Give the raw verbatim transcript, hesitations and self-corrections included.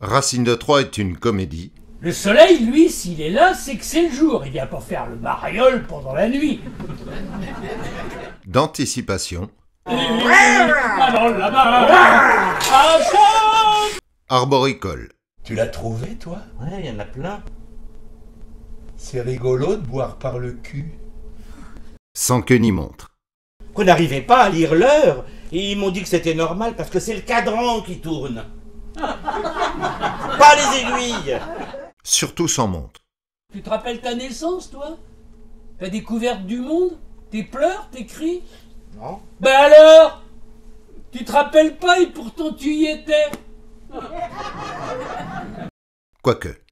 Racine de Trois est une comédie. Le soleil, lui, s'il est là, c'est que c'est le jour. Il vient pas faire le mariole pendant la nuit. D'anticipation. Arboricole. Tu l'as trouvé, toi? Ouais, il y en a plein. C'est rigolo de boire par le cul. Sans queue ni montre. Qu'on n'arrivait pas à lire l'heure. Et ils m'ont dit que c'était normal parce que c'est le cadran qui tourne. Pas les aiguilles. Surtout sans montre. Tu te rappelles ta naissance, toi? Ta découverte du monde? Tes pleurs? Tes cris? Non. Ben alors? Tu te rappelles pas et pourtant tu y étais. Quoique.